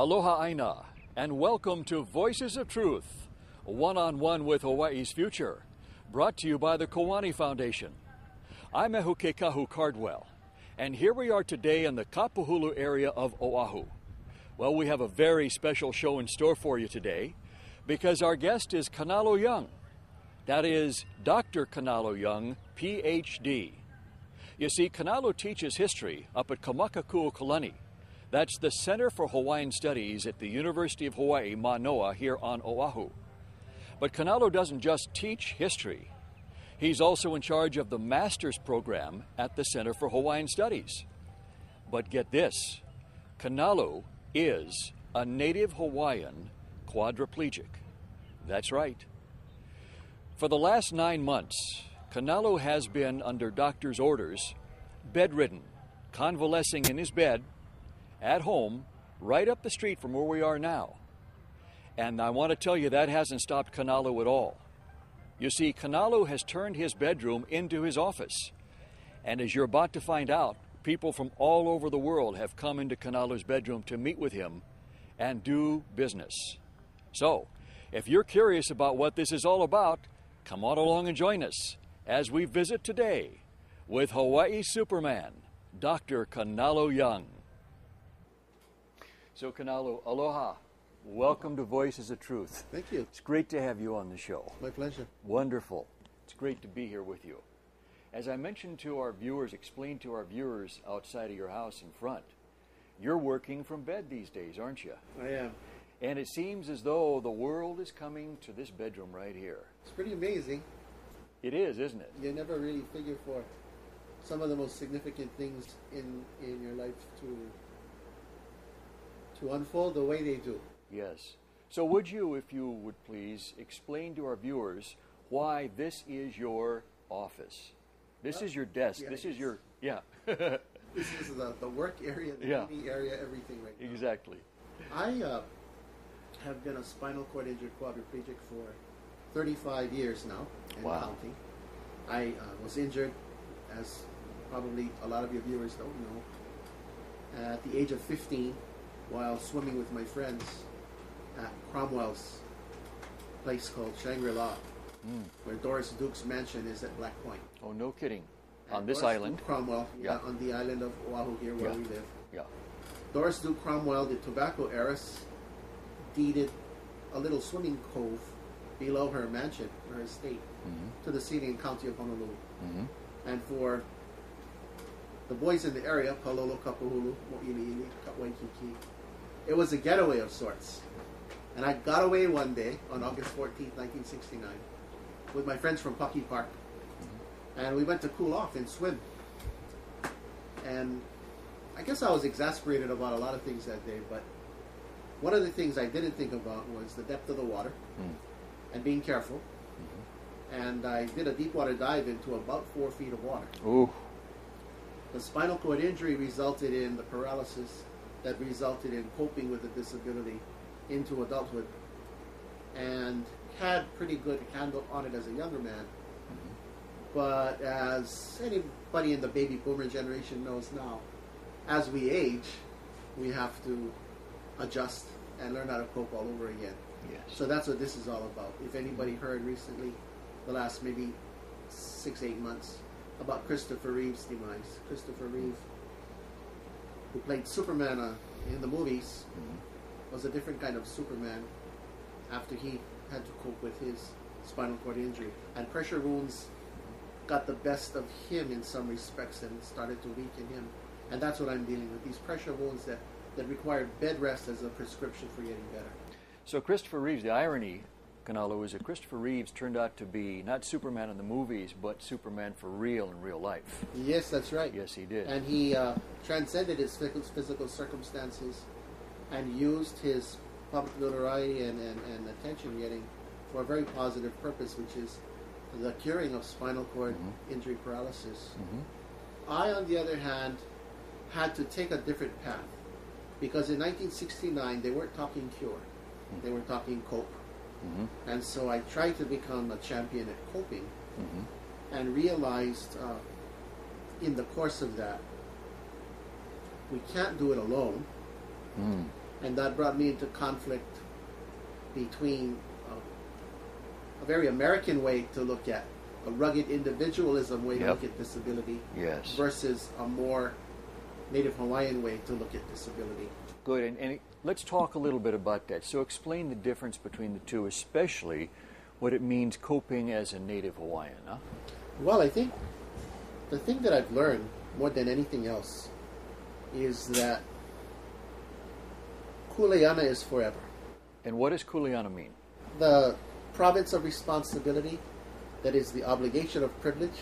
Aloha aina, and welcome to Voices of Truth, one-on-one with Hawaii's future, brought to you by the Koani Foundation. I'm Ehuke Kahu Cardwell, and here we are today in the Kapuhulu area of Oahu. Well, we have a very special show in store for you today, because our guest is Kanalu Young. That is Dr. Kanalu Young, Ph.D. You see, Kanalu teaches history up at Kamakakuokalani. That's the Center for Hawaiian Studies at the University of Hawaii, Manoa, here on Oahu. But Kanalu doesn't just teach history. He's also in charge of the master's program at the Center for Hawaiian Studies. But get this, Kanalu is a native Hawaiian quadriplegic. That's right. For the last 9 months, Kanalu has been, under doctor's orders, bedridden, convalescing in his bed, at home, right up the street from where we are now. And I want to tell you, that hasn't stopped Kanalu at all. You see, Kanalu has turned his bedroom into his office. And as you're about to find out, people from all over the world have come into Kanalu's bedroom to meet with him and do business. So, if you're curious about what this is all about, come on along and join us as we visit today with Hawaii Superman, Dr. Kanalu Young. So Kanalu, aloha. Welcome to Voices of Truth. Thank you. It's great to have you on the show. My pleasure. Wonderful. It's great to be here with you. As I mentioned to our viewers, explained to our viewers outside of your house in front, you're working from bed these days, aren't you? I am. And it seems as though the world is coming to this bedroom right here. It's pretty amazing. It is, isn't it? You never really figure for some of the most significant things in your life to unfold the way they do. Yes. So would you, if you would please, explain to our viewers why this is your office. This is your desk. Yeah, this is your, yeah. This is the work area, the TV area, everything right now. Exactly. I have been a spinal cord injured quadriplegic for 35 years now, and counting. I was injured, as probably a lot of your viewers don't know, at the age of 15. While swimming with my friends at Cromwell's place called Shangri La, where Doris Duke's mansion is at Black Point. Oh, no kidding. And on this Doris island? Duke Cromwell, on the island of Oahu here where we live. Yeah. Doris Duke Cromwell, the tobacco heiress, deeded a little swimming cove below her mansion, her estate, to the city and county of Honolulu. And for the boys in the area, Palolo, Kapuhulu, Mo'iliili, Waikiki, it was a getaway of sorts. And I got away one day on August 14th, 1969, with my friends from Pucky Park. And we went to cool off and swim. And I guess I was exasperated about a lot of things that day, but one of the things I didn't think about was the depth of the water and being careful. And I did a deep water dive into about 4 feet of water. Ooh. The spinal cord injury resulted in the paralysis that resulted in coping with the disability into adulthood, and had pretty good handle on it as a younger man. But as anybody in the baby boomer generation knows now, as we age, we have to adjust and learn how to cope all over again. Yes. So that's what this is all about. If anybody heard recently, the last maybe 6 to 8 months, about Christopher Reeve's demise. Christopher Reeve, who played Superman in the movies, was a different kind of Superman after he had to cope with his spinal cord injury. And pressure wounds got the best of him in some respects and started to weaken him. And that's what I'm dealing with, these pressure wounds that required bed rest as a prescription for getting better. So Christopher Reeves, the irony, Kanalu, is that Christopher Reeves turned out to be not Superman in the movies, but Superman for real in real life. Yes, that's right. Yes, he did. And he transcended his physical circumstances and used his public notoriety and attention getting for a very positive purpose, which is the curing of spinal cord injury paralysis. I, on the other hand, had to take a different path, because in 1969 they weren't talking cure, they were talking cope. And so I tried to become a champion at coping, and realized in the course of that, we can't do it alone. And that brought me into conflict between a very American way to look at, a rugged individualism way to look at disability, versus a more Native Hawaiian way to look at disability. Good, and let's talk a little bit about that. So explain the difference between the two, especially what it means coping as a Native Hawaiian. Huh? Well, I think the thing that I've learned more than anything else is that kuleana is forever. And what does kuleana mean? The province of responsibility that is the obligation of privilege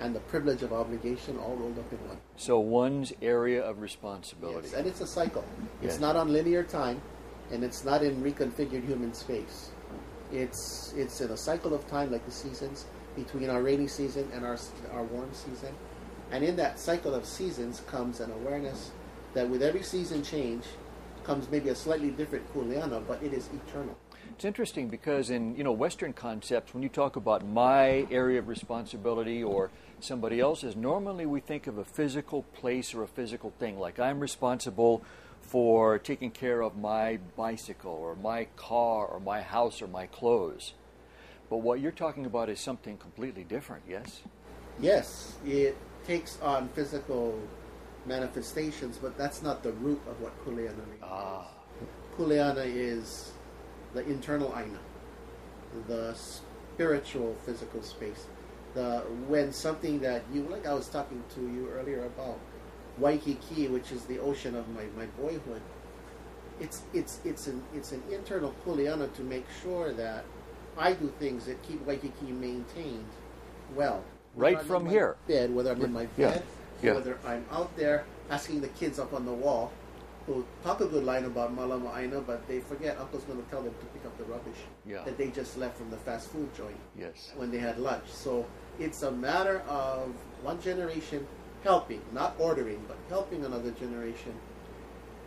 and the privilege of obligation all rolled up in one. So one's area of responsibility. Yes, and it's a cycle. It's not on linear time, and it's not in reconfigured human space. It's in a cycle of time like the seasons, between our rainy season and our warm season. And in that cycle of seasons comes an awareness that with every season change comes maybe a slightly different kuleana, but it is eternal. It's interesting because in, you know, Western concepts, when you talk about my area of responsibility or somebody else's, normally we think of a physical place or a physical thing, like I'm responsible for taking care of my bicycle or my car or my house or my clothes. But what you're talking about is something completely different, yes? Yes, it takes on physical manifestations, but that's not the root of what kuleana means. Ah. Kuleana is the internal aina, the spiritual physical space. When something that you, like I was talking to you earlier about Waikiki, which is the ocean of my boyhood, it's an internal kuleana to make sure that I do things that keep Waikiki maintained well. Right from here. Bed, whether I'm in my bed, whether I'm out there asking the kids up on the wall, who talk a good line about malama aina, but they forget Uncle's going to tell them to pick up the rubbish that they just left from the fast food joint when they had lunch. So it's a matter of one generation helping, not ordering, but helping another generation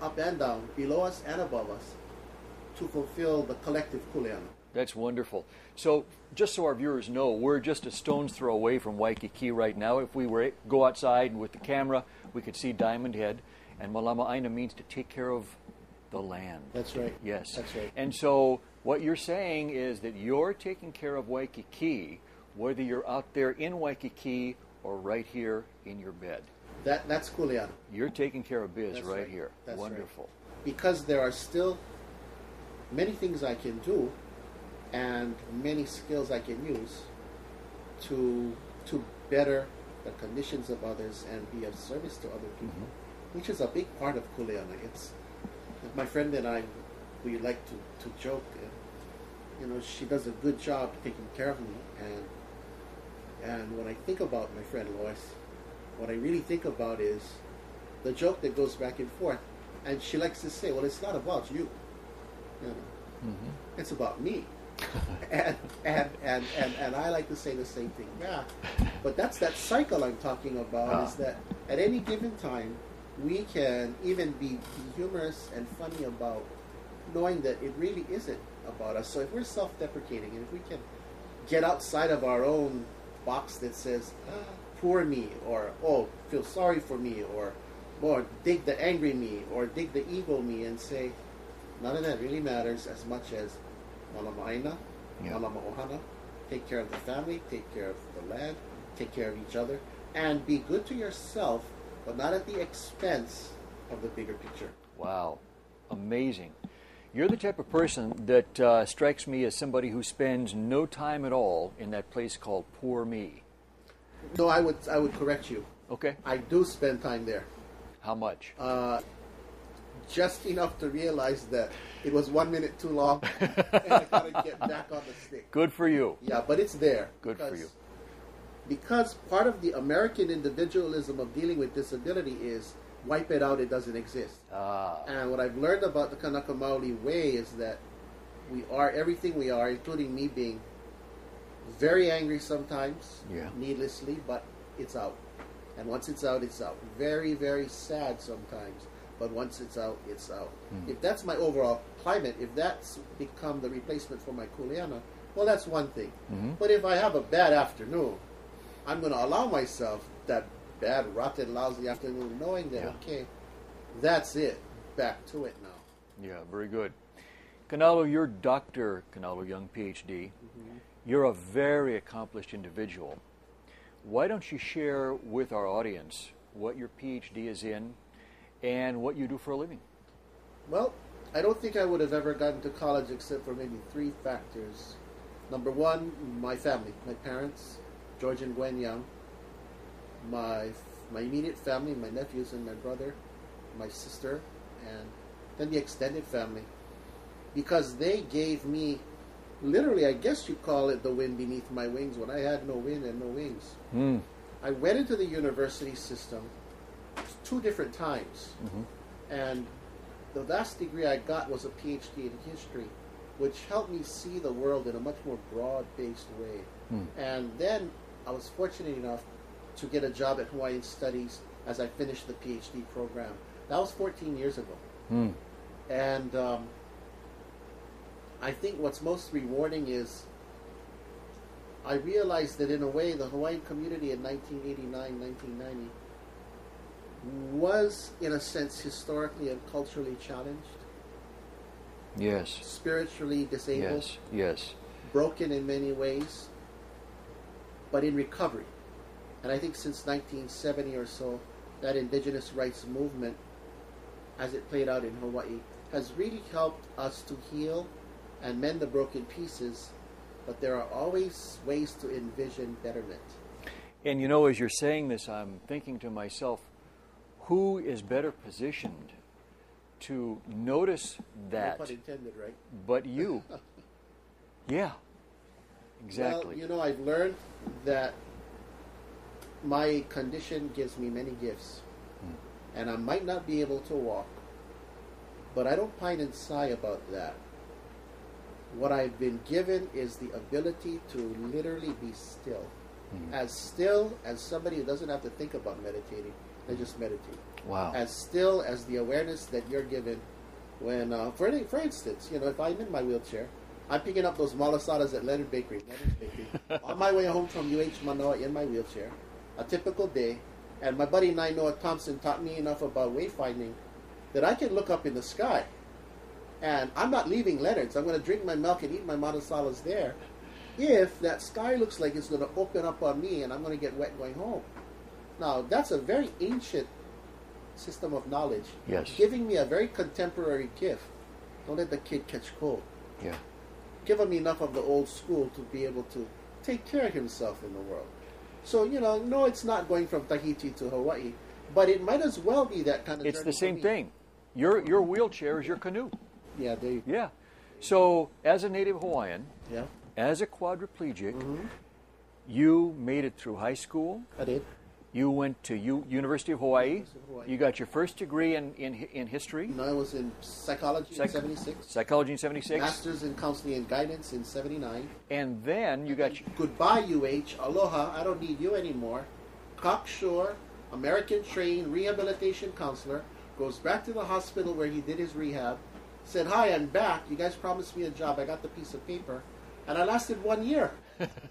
up and down, below us and above us, to fulfill the collective kuleana. That's wonderful. So just so our viewers know, we're just a stone's throw away from Waikiki right now. If we were to go outside with the camera, we could see Diamond Head. And malama aina means to take care of the land. That's right. Yes. That's right. And so what you're saying is that you're taking care of Waikiki, whether you're out there in Waikiki or right here in your bed. That's kuleana. You're taking care of biz right here. That's wonderful. Right. Because there are still many things I can do and many skills I can use to better the conditions of others and be of service to other people. Mm-hmm. Which is a big part of kuleana. It's my friend and I, we like to joke. And, you know, she does a good job taking care of me. And when I think about my friend Lois, what I really think about is the joke that goes back and forth. And she likes to say, "Well, it's not about you. You know, it's about me." and I like to say the same thing. Yeah, but that's that cycle I'm talking about. Is that at any given time, we can even be humorous and funny about knowing that it really isn't about us. So if we're self-deprecating and if we can get outside of our own box that says, poor me, or, oh, feel sorry for me, or dig the angry me, or dig the ego me, and say, none of that really matters as much as malama aina, malama ohana, take care of the family, take care of the land, take care of each other, and be good to yourself, but not at the expense of the bigger picture. Wow, amazing. You're the type of person that strikes me as somebody who spends no time at all in that place called poor me. No, I would correct you. Okay. I do spend time there. How much? Just enough to realize that it was 1 minute too long and I gotta get back on the stick. Good for you. Yeah, but it's there. Good for you. Because part of the American individualism of dealing with disability is wipe it out, it doesn't exist. And what I've learned about the Kanaka Maoli way is that we are everything we are, including me being very angry sometimes, needlessly, but it's out. And once it's out, it's out. Very, very sad sometimes, but once it's out, it's out. If that's my overall climate, if that's become the replacement for my kuleana, well, that's one thing. But if I have a bad afternoon, I'm going to allow myself that bad, rotten, lousy afternoon, knowing that, okay, that's it, back to it now. Yeah, very good. Kanalu, you're Dr. Kanalu Young, PhD. Mm-hmm. You're a very accomplished individual. Why don't you share with our audience what your PhD is in and what you do for a living? Well, I don't think I would have ever gotten to college except for maybe three factors. Number one, my family, my parents, George and Gwen Young, my immediate family, my nephews and my brother, my sister, and then the extended family, because they gave me, literally, I guess you call it the wind beneath my wings, when I had no wind and no wings. Mm. I went into the university system 2 different times, mm-hmm. and the last degree I got was a PhD in history, which helped me see the world in a much more broad-based way. Mm. And then I was fortunate enough to get a job at Hawaiian Studies as I finished the PhD program. That was 14 years ago. Mm. And I think what's most rewarding is I realized that in a way the Hawaiian community in 1989, 1990 was in a sense historically and culturally challenged. Yes. Spiritually disabled. Yes. Yes. Broken in many ways, but in recovery. And I think since 1970 or so, that indigenous rights movement, as it played out in Hawaii, has really helped us to heal and mend the broken pieces, but there are always ways to envision betterment. And you know, as you're saying this, I'm thinking to myself, who is better positioned to notice that? No pun intended, right? But you. Yeah, exactly. Well, you know, I've learned that my condition gives me many gifts. And I might not be able to walk, but I don't pine and sigh about that. What I've been given is the ability to literally be still. Mm-hmm. As still as somebody who doesn't have to think about meditating, they just meditate. Wow. As still as the awareness that you're given when, for instance, you know, if I'm in my wheelchair, I'm picking up those malasadas at Leonard Bakery, on my way home from Manoa in my wheelchair, a typical day. And my buddy Nainoa Thompson taught me enough about wayfinding that I can look up in the sky. And I'm not leaving Leonard's. I'm going to drink my milk and eat my malasadas there if that sky looks like it's going to open up on me and I'm going to get wet going home. Now, that's a very ancient system of knowledge. Yes. Giving me a very contemporary gift. Don't let the kid catch cold. Yeah. Giving me enough of the old school to be able to take care of himself in the world. So, you know, no, it's not going from Tahiti to Hawaii, but it might as well be that kind of journey. It's the same thing. Your wheelchair is your canoe. Yeah, there you go. Yeah. So, as a native Hawaiian, yeah, as a quadriplegic, mm-hmm. you made it through high school. I did. You went to University of Hawaii. University of Hawaii. You got your first degree in history. No, I was in psychology in 76. Psychology in 76. Masters in counseling and guidance in 79. And then you got... Goodbye, UH. Aloha. I don't need you anymore. Cockshore, American trained rehabilitation counselor, goes back to the hospital where he did his rehab, said, hi, I'm back. You guys promised me a job. I got the piece of paper. And I lasted 1 year.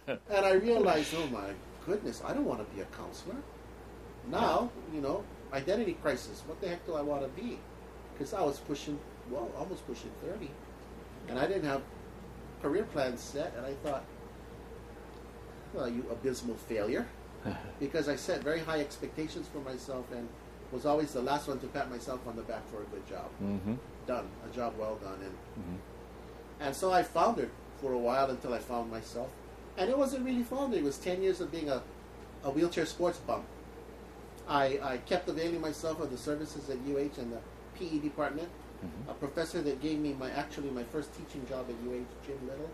And I realized, oh my goodness, I don't want to be a counselor. Now, you know, identity crisis. What the heck do I want to be? Because I was pushing, well, almost pushing 30. And I didn't have career plans set. And I thought, well, you abysmal failure. Because I set very high expectations for myself and was always the last one to pat myself on the back for a good job. Mm-hmm. Done. A job well done. And, mm-hmm. and so I foundered for a while until I found myself. And it wasn't really foundering. It was 10 years of being a wheelchair sports bum. I kept availing myself of the services at UH and the PE department. Mm-hmm. A professor that gave me my first teaching job at UH, Jim Little,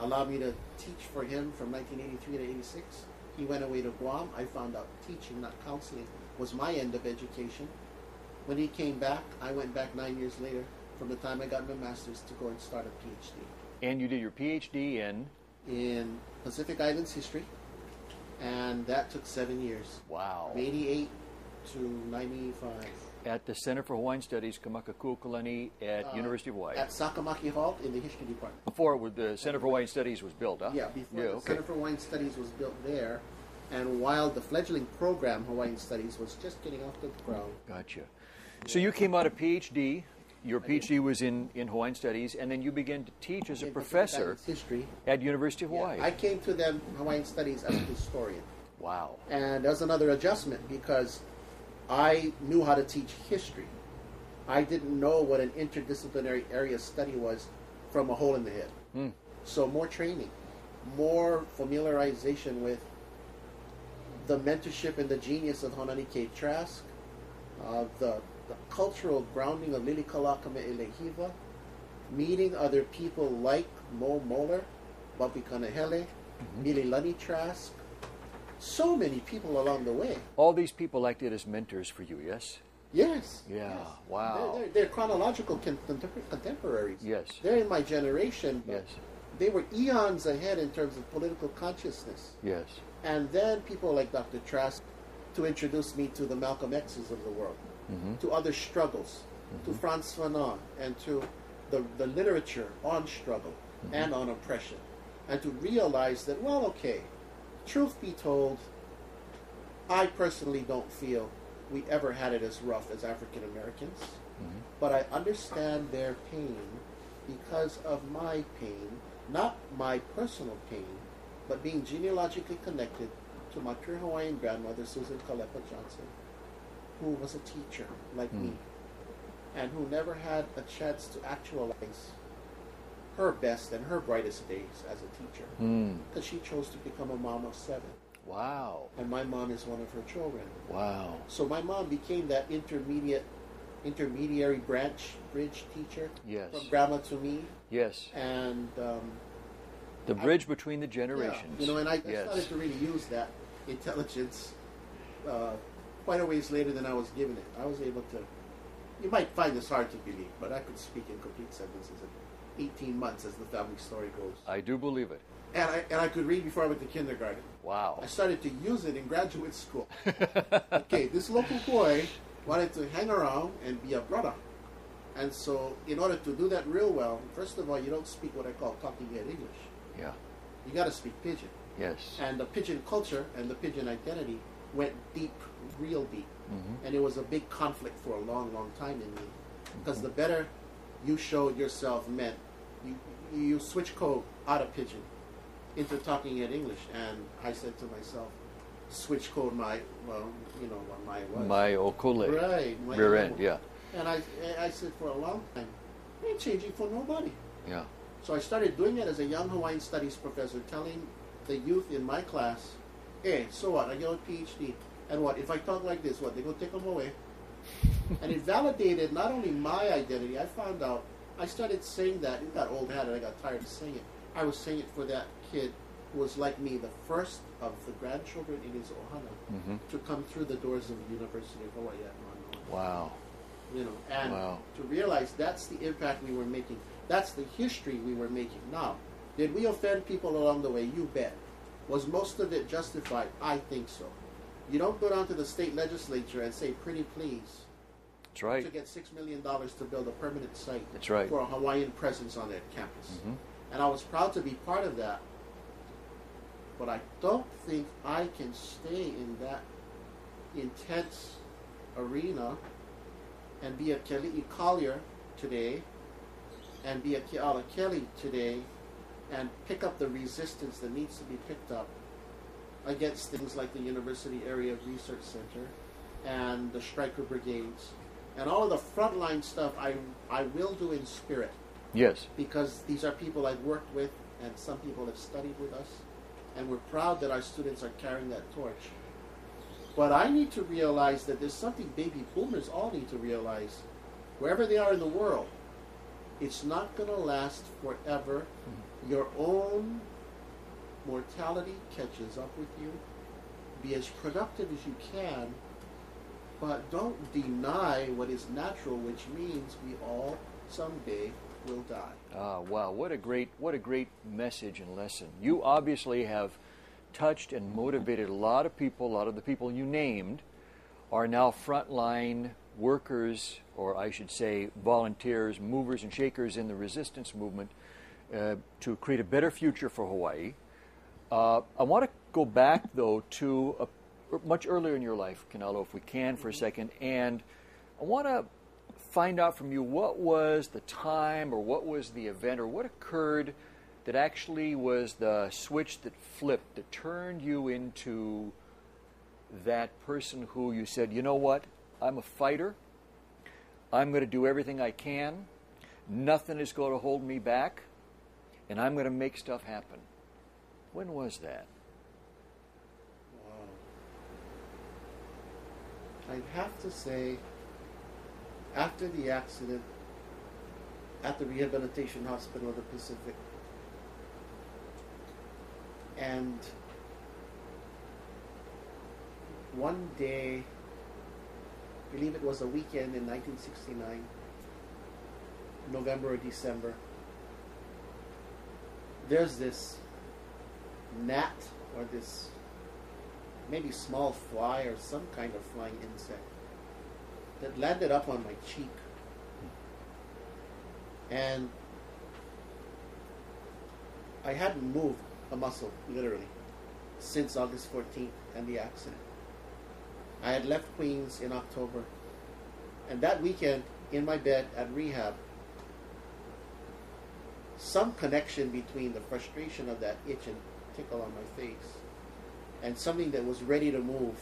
allowed me to teach for him from 1983 to 86. He went away to Guam. I found out teaching, not counseling, was my end of education. When he came back, I went back 9 years later from the time I got my master's to go and start a PhD. And you did your PhD in Pacific Islands history. And that took 7 years. Wow. From 88 to 95. At the Center for Hawaiian Studies, Kamakakuokalani at University of Hawaii. At Sakamaki Hall in the history department. Before the Center for Hawaiian Studies was built, huh? Yeah, before the Center for Hawaiian Studies was built there. And while the fledgling program, Hawaiian Studies, was just getting off the ground. Gotcha. Yeah. So you came out a PhD. Your PhD was in Hawaiian Studies, and then you began to teach as a professor history at University of Hawaii. Yeah, I came to them Hawaiian Studies as a historian. Wow. And that was another adjustment because I knew how to teach history. I didn't know what an interdisciplinary area of study was from a hole in the head. Mm. So more training, more familiarization with the mentorship and the genius of Honani K. Trask, the cultural grounding of Lili Kalakame Elehiva, meeting other people like Mo Moller, Bobby Kanahele, Mili Lani Trask, so many people along the way. All these people acted as mentors for you, yes? Yes. Yeah, yes. Wow. They're chronological contemporaries. Yes. They're in my generation, but yes, they were eons ahead in terms of political consciousness. Yes. And then people like Dr. Trask to introduce me to the Malcolm X's of the world, to other struggles, to Frantz Fanon, and to the literature on struggle and on oppression, and to realize that, well, okay, truth be told, I personally don't feel we ever had it as rough as African Americans, but I understand their pain because of my pain, not my personal pain, but being genealogically connected to my pure Hawaiian grandmother, Susan Kalepa Johnson, who was a teacher like me, and who never had a chance to actualize her best and her brightest days as a teacher, because she chose to become a mom of 7. Wow. And my mom is one of her children. Wow. So my mom became that intermediary bridge teacher, from grandma to me. Yes. And the bridge between the generations. Yeah, you know, and I started to really use that intelligence quite a ways later than I was given it. I was able to, you might find this hard to believe, but I could speak in complete sentences in 18 months as the family story goes. I do believe it. And I could read before I went to kindergarten. Wow. I started to use it in graduate school. Okay, this local boy wanted to hang around and be a brother. And so in order to do that real well, first of all, you don't speak what I call talking head English. Yeah. You got to speak Pidgin. Yes. And the Pidgin culture and the Pidgin identity went deep, real deep. And it was a big conflict for a long, long time in me. Because the better you showed yourself meant you switch code out of Pidgin into talking head English. And I said to myself, switch code my, well, you know what my was. My okole. Right. My rear end, yeah. And I said for a long time, I ain't changing for nobody. Yeah. So I started doing it as a young Hawaiian Studies professor, telling the youth in my class, hey, so what? I get a PhD. And what? If I talk like this, what? They go take them away. And it validated not only my identity, I found out, I started saying that. It got old hat and I got tired of saying it. I was saying it for that kid who was like me, the first of the grandchildren in his ohana to come through the doors of the University of Hawaii at Manoa. Wow. You know, and to realize that's the impact we were making. That's the history we were making. Now, did we offend people along the way? You bet. Was most of it justified? I think so. You don't go down to the state legislature and say, pretty please, that's right, to get $6 million to build a permanent site, that's right, for a Hawaiian presence on that campus. And I was proud to be part of that. But I don't think I can stay in that intense arena and be a Kali'i Collier today and be a Keala Kelly today and pick up the resistance that needs to be picked up against things like the University Area Research Center and the Striker Brigades and all of the frontline stuff. I will do in spirit. Yes. Because these are people I've worked with and some people have studied with us, and we're proud that our students are carrying that torch. But I need to realize that there's something baby boomers all need to realize, wherever they are in the world, it's not going to last forever. Your own mortality catches up with you. Be as productive as you can, but don't deny what is natural, which means we all someday will die. Ah, wow, what a great message and lesson. You obviously have touched and motivated a lot of people. A lot of the people you named are now frontline workers, or I should say volunteers, movers and shakers in the resistance movement to create a better future for Hawaii. I want to go back, though, to much earlier in your life, Kanalu, if we can, for a second, and I want to find out from you what was the time or what was the event or what occurred that actually was the switch that flipped, that turned you into that person who you said, you know what, I'm a fighter, I'm going to do everything I can, nothing is going to hold me back, and I'm going to make stuff happen. When was that? I'd have to say, after the accident at the Rehabilitation Hospital of the Pacific, and one day, I believe it was a weekend in 1969, November or December, there's this gnat or this maybe small fly or some kind of flying insect that landed up on my cheek. And I hadn't moved a muscle, literally, since August 14th and the accident. I had left Queens in October. And that weekend, in my bed at rehab, some connection between the frustration of that itch and tickle on my face and something that was ready to move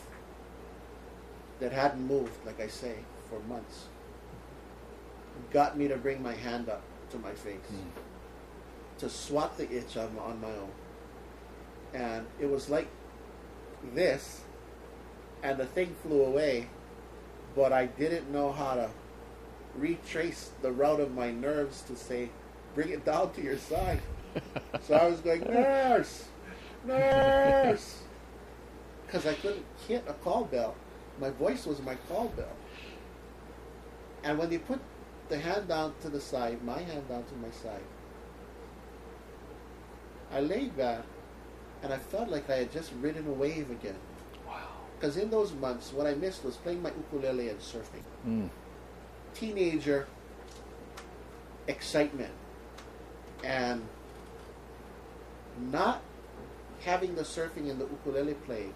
that hadn't moved, like I say, for months, got me to bring my hand up to my face to swat the itch on my own. And it was like this, and the thing flew away, but I didn't know how to retrace the route of my nerves to say, bring it down to your side. So I was going, nurse, nurse, because I couldn't hit a call bell. My voice was my call bell. And when they put the hand down to the side, my hand down to my side, I laid back, and I felt like I had just ridden a wave again. Wow. Because in those months, what I missed was playing my ukulele and surfing. Teenager excitement. And not having the surfing and the ukulele playing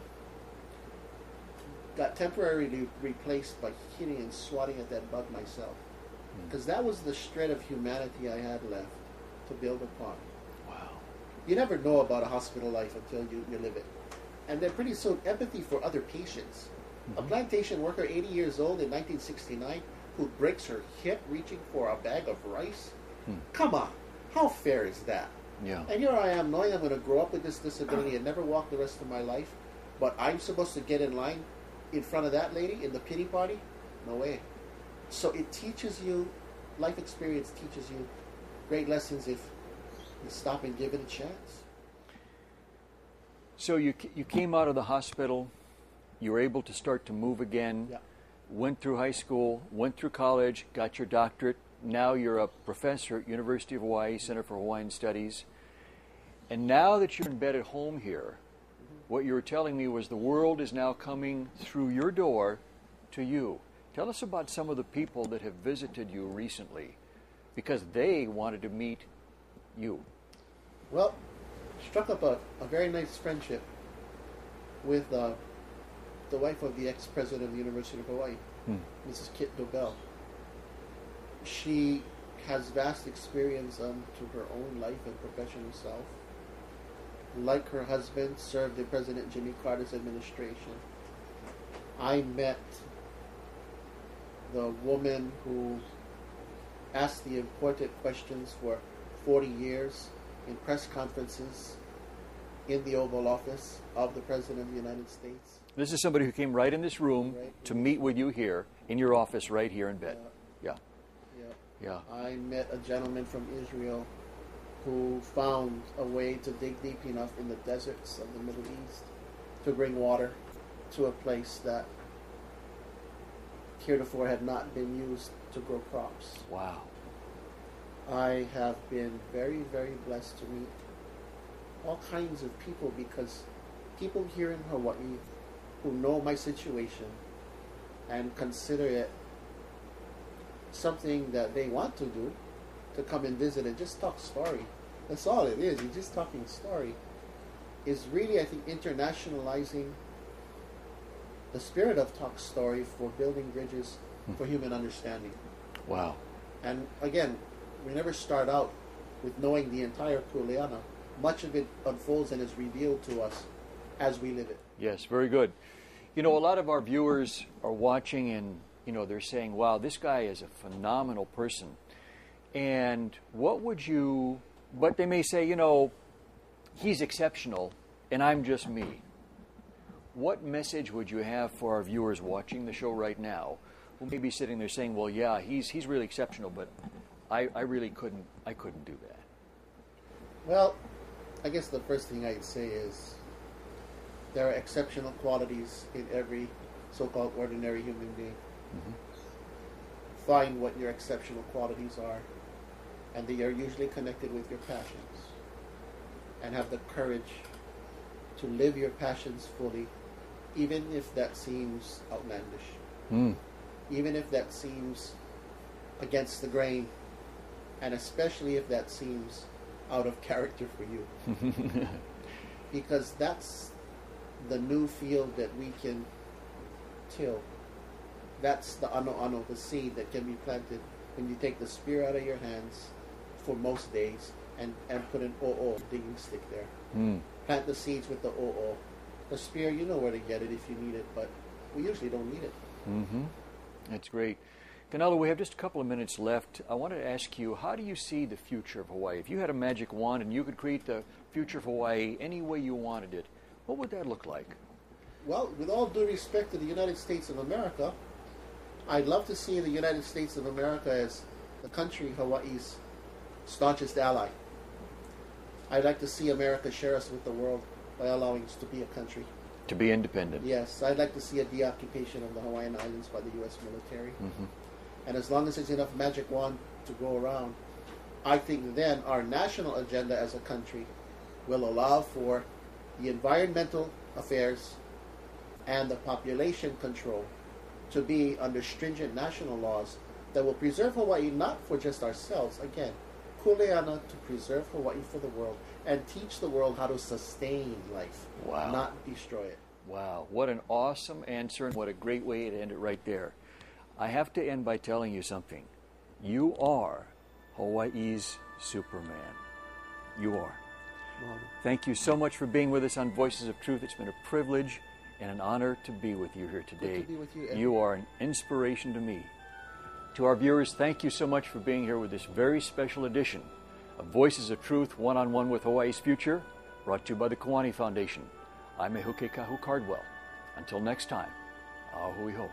got temporarily replaced by hitting and swatting at that bug myself. Because that was the shred of humanity I had left to build upon. Wow. You never know about a hospital life until you live it. And then pretty soon, empathy for other patients. A plantation worker 80 years old in 1969 who breaks her hip reaching for a bag of rice? Come on, how fair is that? Yeah. And here I am knowing I'm going to grow up with this disability and never walk the rest of my life, but I'm supposed to get in line in front of that lady in the pity party? No way. So it teaches you, life experience teaches you great lessons if you stop and give it a chance. So you came out of the hospital, you were able to start to move again, went through high school, went through college, got your doctorate. Now you're a professor at University of Hawaii Center for Hawaiian Studies. And now that you're in bed at home here, what you were telling me was the world is now coming through your door to you. Tell us about some of the people that have visited you recently, because they wanted to meet you. Well, struck up a very nice friendship with the wife of the ex-president of the University of Hawaii, Mrs. Kit Dobell. She has vast experience to her own life and professional self. Like her husband, served in President Jimmy Carter's administration. I met the woman who asked the important questions for 40 years in press conferences in the Oval Office of the President of the United States. This is somebody who came right in this room to meet with you here in your office right here in bed. Yeah. I met a gentleman from Israel who found a way to dig deep enough in the deserts of the Middle East to bring water to a place that heretofore had not been used to grow crops. Wow. I have been very, very blessed to meet all kinds of people, because people here in Hawaii who know my situation and consider it something that they want to do, to come and visit and just talk story. That's all it is. You're just talking story. Is really, I think, internationalizing the spirit of talk story for building bridges for human understanding. Wow. And again, we never start out with knowing the entire kuleana. Much of it unfolds and is revealed to us as we live it. Yes, very good. You know, a lot of our viewers are watching and, you know, they're saying, wow, this guy is a phenomenal person. And what would you, but they may say, you know, he's exceptional and I'm just me. What message would you have for our viewers watching the show right now who may be sitting there saying, well, yeah, he's really exceptional, but I really couldn't do that? Well, I guess the first thing I'd say is there are exceptional qualities in every so-called ordinary human being. Mm-hmm. Find what your exceptional qualities are, and they are usually connected with your passions, and have the courage to live your passions fully, even if that seems outlandish, even if that seems against the grain, and especially if that seems out of character for you. Because that's the new field that we can till. That's the ano-ano, the seed that can be planted when you take the spear out of your hands for most days and put an o-o digging stick there. Plant the seeds with the o-o. The spear, you know where to get it if you need it, but we usually don't need it. Mm-hmm. That's great. Kanalu, we have just a couple of minutes left. I wanted to ask you, how do you see the future of Hawaii? If you had a magic wand and you could create the future of Hawaii any way you wanted it, what would that look like? Well, with all due respect to the United States of America, I'd love to see the United States of America as the country Hawaii's staunchest ally. I'd like to see America share us with the world by allowing us to be a country. To be independent. Yes, I'd like to see a deoccupation of the Hawaiian Islands by the U.S. military. Mm-hmm. And as long as there's enough magic wand to go around, I think then our national agenda as a country will allow for the environmental affairs and the population control to be under stringent national laws that will preserve Hawaii not for just ourselves, again, kuleana to preserve Hawaii for the world and teach the world how to sustain life, wow, not destroy it. Wow, what an awesome answer and what a great way to end it right there. I have to end by telling you something. You are Hawaii's Superman. You are. Thank you so much for being with us on Voices of Truth. It's been a privilege and an honor to be with you here today. Good to be with you, Ed. You are an inspiration to me. To our viewers, thank you so much for being here with this very special edition of Voices of Truth, One-on-One with Hawaii's Future, brought to you by the Koani Foundation. I'm Ehuke Kahu Cardwell. Until next time, ahui ho.